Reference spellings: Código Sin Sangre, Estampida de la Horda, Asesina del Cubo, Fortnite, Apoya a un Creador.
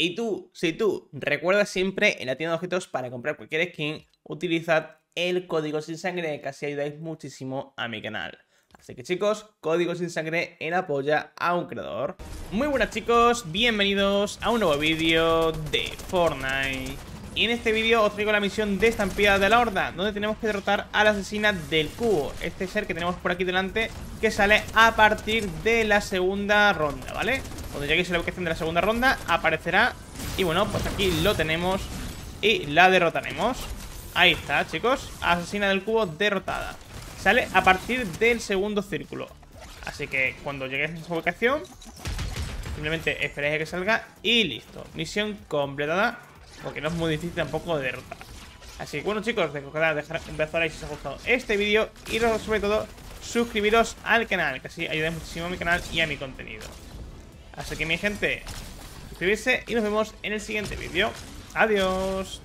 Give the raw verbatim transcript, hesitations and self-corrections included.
Y tú, si tú recuerdas siempre en la tienda de objetos para comprar cualquier skin, utilizad el código sin sangre, que así ayudáis muchísimo a mi canal. Así que chicos, código sin sangre en Apoya a un Creador. Muy buenas chicos, bienvenidos a un nuevo vídeo de Fortnite. Y en este vídeo os traigo la misión de Estampida de la Horda, donde tenemos que derrotar a la asesina del cubo, este ser que tenemos por aquí delante, que sale a partir de la segunda ronda, ¿vale? Cuando lleguéis a la ubicación de la segunda ronda aparecerá, y bueno, pues aquí lo tenemos y la derrotaremos. Ahí está chicos, asesina del cubo derrotada. Sale a partir del segundo círculo, así que cuando lleguéis a esa ubicación simplemente esperáis a que salga y listo, misión completada. Porque no es muy difícil tampoco de derrotar. Así que bueno chicos, recordad dejar un beso a like si os ha gustado este vídeo. Y sobre todo, suscribiros al canal, que así ayudáis muchísimo a mi canal y a mi contenido. Así que mi gente, suscribirse y nos vemos en el siguiente vídeo. Adiós.